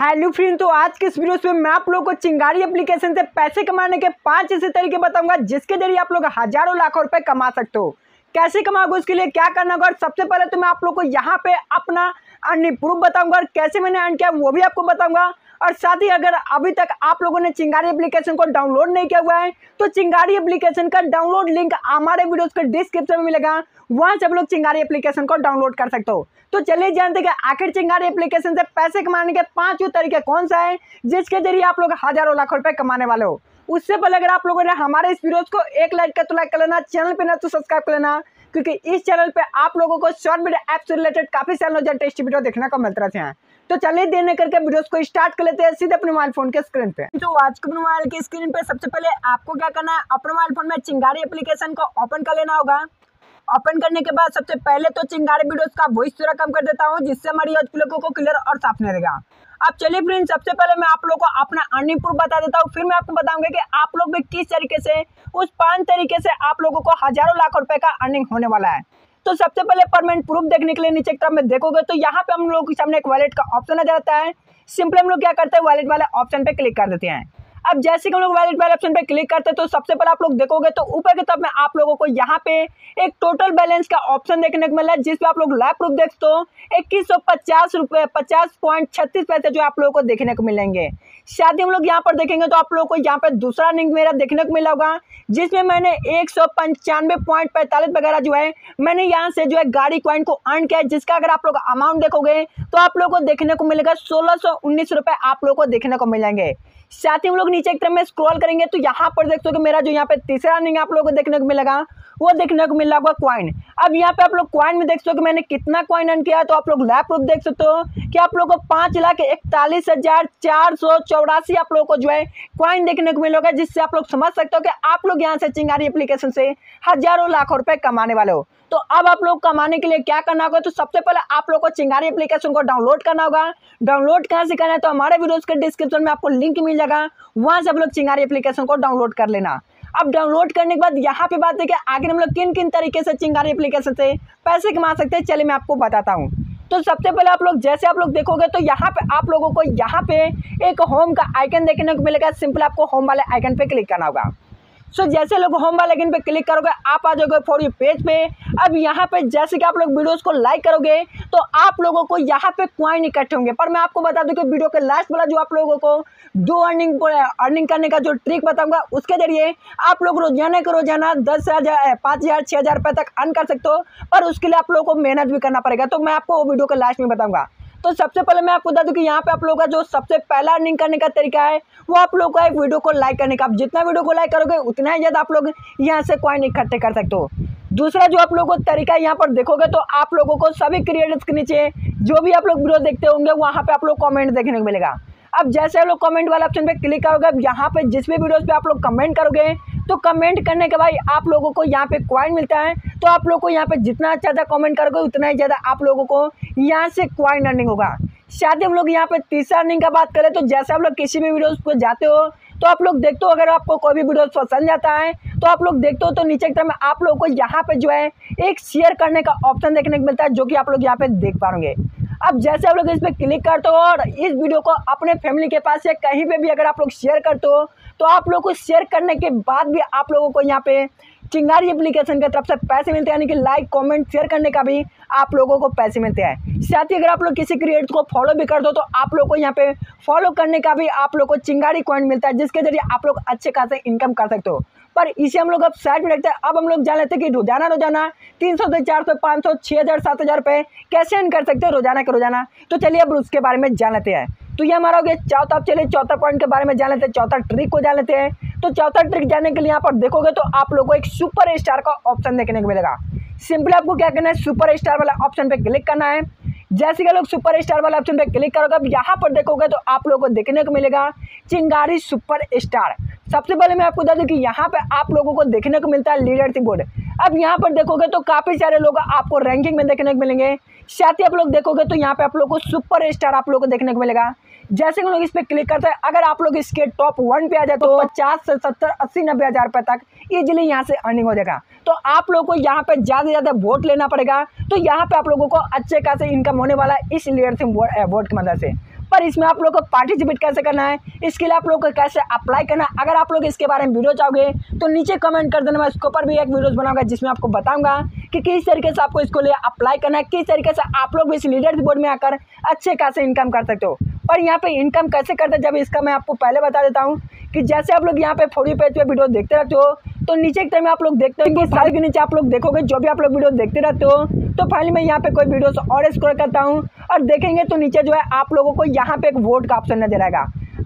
Hello friend, तो आज के इस वीडियो में मैं आप लोगों को चिंगारी एप्लीकेशन से पैसे कमाने के 5 ऐसे तरीके बताऊंगा जिसके जरिए आप लोग हजारों लाखों रुपए कमा सकते हो। कैसे कमाओगे, उसके लिए क्या करना होगा, और सबसे पहले तो मैं आप लोग को यहाँ पे अपना अर्निंग प्रूफ बताऊंगा और कैसे मैंने अर्न किया वो भी आपको बताऊंगा। और साथ ही अगर अभी तक आप लोगों ने चिंगारी एप्लीकेशन को डाउनलोड नहीं किया हुआ है तो चिंगारी एप्लीकेशन का डाउनलोड लिंक हमारे वीडियोस के डिस्क्रिप्शन में मिलेगा, वहां से आप लोग चिंगारी एप्लीकेशन को डाउनलोड कर सकते हो। तो चलिए जानते हैं कि आखिर चिंगारी एप्लीकेशन से पैसे कमाने के 5 तरीके कौन सा है जिसके जरिए आप लोग हजारों लाखों रुपए कमाने वाले हो। उससे पहले अगर आप लोगों ने हमारे इस वीडियो को एक लाइक का तो लाइक कर लेना, चैनल पे ना तो सब्सक्राइब कर लेना, क्योंकि इस चैनल पे आप लोगों को शॉर्ट वीडियो ऐप से रिलेटेड काफी सारे नोजर टेस्ट वीडियो देखने को मिलते रहते हैं। तो चलिए देर न करके वीडियोस को स्टार्ट कर लेते हैं सीधे अपने मोबाइल फोन के स्क्रीन पे। तो आज के मोबाइल की स्क्रीन पे सबसे पहले आपको क्या करना है, अपने मोबाइल फोन में चिंगारी एप्लीकेशन को ओपन कर लेना होगा। ओपन करने के बाद सबसे पहले तो चिंगारी वीडियोस का वॉइस थोड़ा कम कर देता हूँ जिससे हमारी ऑडियो लोगों को क्लियर और साफ रहेगा। अब चलिए फ्रेंड, सबसे पहले मैं आप लोग को अपना अर्निंग प्रूफ बता देता हूँ, फिर मैं आपको बताऊंगा कि आप लोग भी किस तरीके से उस 5 तरीके से आप लोगों को हजारों लाख रुपए का अर्निंग होने वाला है। तो सबसे पहले परमानेंट प्रूफ देखने के लिए नीचे की तरफ में देखोगे तो यहाँ पे हम लोगों के सामने एक वॉलेट का ऑप्शन आ जाता है। सिंपली हम लोग क्या करते हैं, वॉलेट वाले ऑप्शन पे क्लिक कर देते हैं। अब जैसे कि हम लोग वॉलेट वाले ऑप्शन पे क्लिक करते हैं तो सबसे पहले आप लोग देखोगे तो ऊपर की तरफ में आप लोगों को यहाँ पे एक टोटल बैलेंस का ऑप्शन देखने को मिला है जिसमें आप लोग लाइव प्रूफ देखते हो 2150.36 रुपये जो आप लोगों को देखने को मिलेंगे। शायद हम लोग यहाँ पर देखेंगे तो आप लोगों को यहाँ पर दूसरा लिंक मेरा देखने को मिला होगा जिसमें मैंने 195.45 वगैरह जो है मैंने यहाँ से जो है गाड़ी कॉइन को अर्न किया है, जिसका अगर आप लोग अमाउंट देखोगे तो आप लोगों को देखने को मिलेगा 1619 रुपये आप लोगों को देखने को मिलेंगे। साथ ही हम लोग नीचे एक तरफ में स्क्रॉल करेंगे तो यहाँ पर देखते हो कि मेरा जो यहाँ पे तीसरा अर्निंग आप लोगों को देखने को मिलेगा वो देखने को मिला होगा क्वाइन। अब यहाँ पे आप लोग क्वाइन में देख सकते हो कि मैंने कितना क्वाइन अर्न किया, तो आप लोग लाइव प्रूफ देख सकते हो कि आप लोगों को 5,41,484 आप लोगों को जो है क्वाइन देखने को मिलेगा, जिससे आप लोग समझ सकते हो कि आप लोग यहाँ से चिंगारी एप्लीकेशन से हजारों लाखों रुपए कमाने वाले हो। तो अब आप लोग कमाने के लिए क्या करना होगा, तो सबसे पहले आप लोग को चिंगारी एप्लीकेशन को डाउनलोड करना होगा। डाउनलोड कहाँ से करना है, तो हमारे वीडियोस के डिस्क्रिप्शन में आपको लिंक मिल जाएगा, वहाँ से आप लोग चिंगारी एप्लीकेशन को डाउनलोड कर लेना। अब डाउनलोड करने के बाद यहाँ पे बात है कि आखिर हम लोग किन किन तरीके से चिंगारी एप्लीकेशन से पैसे कमा सकते हैं, चलिए मैं आपको बताता हूँ। तो सबसे पहले आप लोग जैसे आप लोग देखोगे तो यहाँ पे आप लोगों को यहाँ पे एक होम का आइकन देखने को मिलेगा। सिंपल आपको होम वाले आइकन पे क्लिक करना होगा। सो जैसे लोग होम वाले आइकन पे क्लिक करोगे आप आ जाओगे फॉर यू पेज पे। अब यहाँ पे जैसे कि आप लोग वीडियोस को लाइक करोगे तो आप लोगों को यहाँ पे क्वाइन इकट्ठे होंगे। पर मैं आपको बता दूं कि वीडियो के लास्ट वाला जो आप लोगों को दो अर्निंग करने का जो ट्रिक बताऊंगा उसके जरिए आप लोग रोजाना के रोजाना 10,000, 5,000, 6,000 रुपये तक अर्न कर सकते हो, पर उसके लिए आप लोगों को मेहनत भी करना पड़ेगा, तो मैं आपको वो वीडियो के लास्ट में बताऊँगा। तो सबसे पहले मैं आपको बता दूं कि यहाँ पे आप लोगों का जो सबसे पहला अर्निंग करने का तरीका है वो आप लोगों का एक वीडियो को लाइक करने का। आप जितना वीडियो को लाइक करोगे उतना ही ज़्यादा आप लोग यहाँ से कॉइन इकट्ठे कर सकते हो। दूसरा जो आप लोगों को तरीका यहाँ पर देखोगे तो आप लोगों को सभी क्रिएटर्स के नीचे जो भी आप लोग वीडियो देखते होंगे वहाँ पर आप लोग कॉमेंट देखने को मिलेगा। अब जैसे आप लोग कमेंट वाला ऑप्शन पे क्लिक करोगे, अब यहाँ पे जिस भी वीडियोस पे आप लोग कमेंट करोगे तो कमेंट करने के बाद आप लोगों को यहाँ पे क्वाइन मिलता है। तो आप लोगों को यहाँ पे जितना ज़्यादा कमेंट करोगे उतना ही ज़्यादा आप लोगों को यहाँ से क्वाइन अर्निंग होगा। शायद हम लोग यहाँ पे तीसरा अर्निंग का बात करें तो जैसे आप लोग किसी भी वीडियोज़ पर जाते हो तो आप लोग देखते हो, अगर आपको कोई भी वीडियो पसंद आता है तो आप लोग देखते हो तो नीचे की तरफ में आप लोगों को यहाँ पे जो है एक शेयर करने का ऑप्शन देखने को मिलता है जो कि आप लोग यहाँ पे देख पाओगे। अब जैसे आप लोग इस पर क्लिक करते हो और इस वीडियो को अपने फैमिली के पास या कहीं पे भी अगर आप लोग शेयर करते हो तो आप लोग को शेयर करने के बाद भी आप लोगों को यहाँ पे चिंगारी एप्लीकेशन की तरफ से पैसे मिलते हैं, यानी कि लाइक कमेंट शेयर करने का भी आप लोगों को पैसे मिलते हैं। साथ ही अगर आप लोग किसी क्रिएटर को फॉलो भी कर दो तो आप लोग को यहाँ पे फॉलो करने का भी आप लोग को चिंगारी कॉइन मिलता है, जिसके जरिए आप लोग अच्छे खासे इनकम कर सकते हो। पर इसे हम लोग अब साइड में रखते हैं। अब हम लोग जान लेते हैं कि रोजाना रोजाना 300 से 400, 500, 6,000, 7,000 रुपये कैसे अर्न कर सकते हैं रोजाना के रोजाना। तो चलिए अब उसके बारे में जान लेते हैं। तो ये हमारा हो गया चौथा। अब चलिए चौथा पॉइंट के बारे में जान लेते हैं, चौथा ट्रिक को जान लेते हैं। तो चौथा ट्रिक जानने के लिए यहाँ पर देखोगे तो आप लोगों को एक सुपर स्टार का ऑप्शन देखने को मिलेगा। सिंपली आपको क्या करना है, सुपर स्टार वाला ऑप्शन पे क्लिक करना है। जैसे कि लोग सुपर स्टार वाला ऑप्शन पे क्लिक करोगे अब यहाँ पर देखोगे तो आप लोगों को देखने को मिलेगा चिंगारी सुपर स्टार। सबसे पहले मैं आपको बता दूं कि यहाँ पे आप लोगों को देखने को मिलता है लीडरशिप बोर्ड। अब यहाँ पर देखोगे तो काफ़ी सारे लोग आपको रैंकिंग में देखने को मिलेंगे। साथ ही आप लोग देखोगे तो यहाँ पे आप लोगों को सुपर स्टार आप लोगों को देखने को मिलेगा। जैसे कि लोग इस पर क्लिक करते हैं, अगर आप लोग इसके टॉप 1 पे आ जाए तो 50 से 70, 80, 90,000 रुपये तक ईजिली यहाँ से अर्निंग हो जाएगा। तो आप लोगों को यहाँ पे ज़्यादा से ज़्यादा वोट लेना पड़ेगा, तो यहाँ पे आप लोगों को अच्छे खासे इनकम होने वाला है इस लीडरशिप बोर्ड की मदद से। पर इसमें आप लोग को पार्टिसिपेट कैसे करना है, इसके लिए आप लोग को कैसे अप्लाई करना है, अगर आप लोग इसके बारे में वीडियो चाहोगे तो नीचे कमेंट कर देना। मैं इसके ऊपर भी एक वीडियोज़ बनाऊंगा जिसमें आपको बताऊंगा कि किस तरीके से आपको इसको लिए अप्लाई करना है, किस तरीके से आप लोग इस लीडर बोर्ड में आकर अच्छे खासे इनकम कर सकते हो। और यहाँ पे इनकम कैसे करते हैं जब इसका मैं आपको पहले बता देता हूँ कि जैसे आप लोग यहाँ पे फॉर यू पेज पे वीडियो देखते रहते हो तो नीचे एक टाइम आप लोग देखते हो कि साल के नीचे आप लोग देखोगे जो भी आप लोग वीडियो देखते रहते हो तो फाइनली मैं यहाँ पे कोई वीडियोस और स्क्रॉल करता हूँ और देखेंगे तो नीचे जो है आप लोगों को यहाँ पे एक वोट का ऑप्शन नजर आएगा।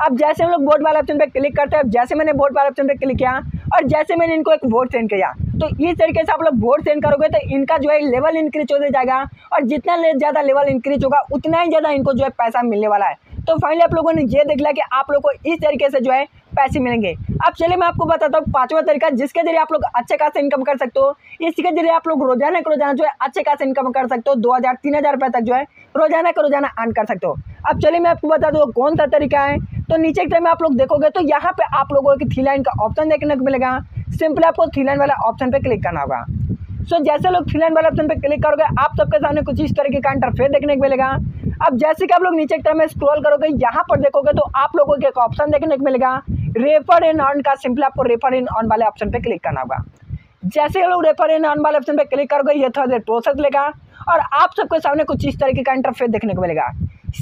अब जैसे हम लोग वोट वाले ऑप्शन पे क्लिक करते हैं, जैसे मैंने वोट वाले ऑप्शन पे क्लिक किया और जैसे मैंने इनको एक वोट सेंड किया तो इस तरीके से आप लोग वोट सेंड करोगे तो इनका जो है लेवल इंक्रीज होते जाएगा और जितना ज़्यादा लेवल इंक्रीज होगा उतना ही ज़्यादा इनको जो है पैसा मिलने वाला है। तो फाइनली आप लोगों ने ये देख लिया कि आप लोगों को इस तरीके से जो है पैसे मिलेंगे। अब चलिए मैं आपको बताता हूँ पांचवा तरीका जिसके जरिए आप लोग अच्छे खासे इनकम कर सकते हो। इसके जरिए आप लोग रोजाना का रोजाना जो है अच्छे खासे इनकम कर सकते हो, 2000-3000 रुपये तक जो है रोजाना का रोजाना अर्न कर सकते हो। अब चलिए मैं आपको बता दूँ कौन सा तरीका है। तो नीचे की तरफ में आप लोग देखोगे तो यहाँ पर आप लोगों को थ्री लाइन का ऑप्शन देखने को मिलेगा। सिंपली आपको थ्री लाइन वाला ऑप्शन पर क्लिक करना होगा। सो जैसे लोग थ्री लाइन वाले ऑप्शन पे क्लिक करोगे आप सबके सामने कुछ इस तरीके का इंटरफेस देखने को मिलेगा। अब जैसे कि आप लोग नीचे की तरफ में स्क्रॉल करोगे यहाँ पर देखोगे तो आप लोगों को एक ऑप्शन देखने को मिलेगा रेफर एंड अर्न का। सिंपली आपको रेफर एंड अर्न वाले ऑप्शन पे क्लिक करना होगा। जैसे लोग रेफर एंड अर्न वाले ऑप्शन पे क्लिक करोगे ये थोड़ा देर प्रोसेस लेगा और आप सबके सामने कुछ इस तरीके का इंटरफेस देखने को मिलेगा।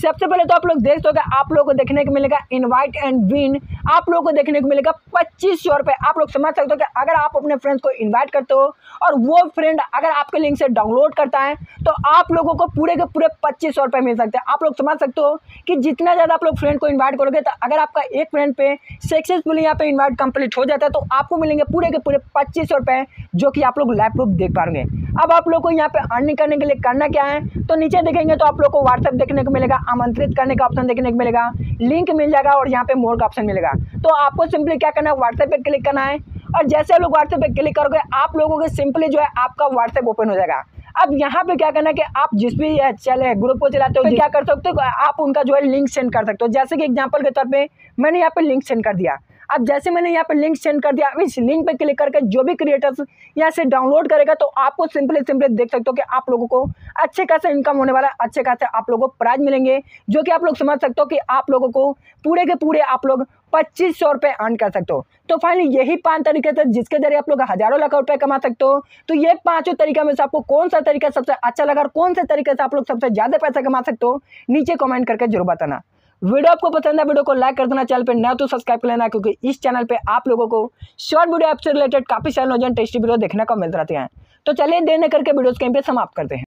सबसे पहले तो आप लोग देख सकोगे आप लोगों को देखने को मिलेगा इनवाइट एंड विन, आप लोगों को देखने को मिलेगा 2500 रुपये। आप लोग समझ सकते हो कि अगर आप अपने फ्रेंड्स को इनवाइट करते हो और वो फ्रेंड अगर आपके लिंक से डाउनलोड करता है तो आप लोगों को पूरे के पूरे 2500 रुपये मिल सकते हैं। आप लोग समझ सकते हो कि जितना ज़्यादा आप लोग फ्रेंड को इन्वाइट करोगे तो अगर आपका एक फ्रेंड पे सक्सेसफुली यहाँ पे इन्वाइट कंप्लीट हो जाता है तो आपको मिलेंगे पूरे के पूरे 2500 रुपये जो कि आप लोग लाइव प्रूफ देख पाएंगे। अब आप लोग को यहाँ पे अर्निंग करने के लिए करना क्या है तो नीचे देखेंगे तो आप लोग को व्हाट्सएप देखने को मिलेगा, आमंत्रित करने का ऑप्शन देखने को मिलेगा, लिंक मिल जाएगा और यहाँ पे मोर का ऑप्शन मिलेगा। तो आपको सिंपली क्या करना है व्हाट्सएप पे क्लिक करना है और जैसे आप लोग व्हाट्सएप पे क्लिक करोगे आप लोगों के सिंपली जो है आपका व्हाट्सएप ओपन हो जाएगा। अब यहाँ पे क्या करना है कि आप जिस भी चले ग्रुप को चलाते हो क्या कर सकते हो आप उनका जो है लिंक सेंड कर सकते हो। जैसे कि एग्जाम्पल के तौर पे मैंने यहाँ पे लिंक सेंड कर दिया। अब जैसे मैंने यहाँ पे लिंक सेंड कर दिया इस लिंक पे क्लिक करके जो भी क्रिएटर्स यहाँ से डाउनलोड करेगा तो आपको सिंपली देख सकते हो कि आप लोगों को अच्छे खासा इनकम होने वाला, अच्छे खासे आप लोगों को प्राइज मिलेंगे जो कि आप लोग समझ सकते हो कि आप लोगों को पूरे के पूरे आप लोग 2500 रुपये अर्न कर सकते हो। तो फाइनली यही 5 तरीके थे जिसके जरिए आप लोग हज़ारों लाखों रुपये कमा सकते हो। तो ये पांचों तरीका में से आपको कौन सा तरीका सबसे अच्छा लगा और कौन से तरीके से आप लोग सबसे ज़्यादा पैसा कमा सकते हो नीचे कमेंट करके जरूर बताना। वीडियो आपको पसंद है वीडियो को लाइक कर देना, चैनल पे नया तो सब्सक्राइब कर लेना क्योंकि इस चैनल पे आप लोगों को शॉर्ट वीडियो ऐप से रिलेटेड काफी सारे नॉलेज टेस्टी वीडियो देखने को मिल रहते हैं। तो चलिए देने करके वीडियोस कहीं पे समाप्त करते हैं।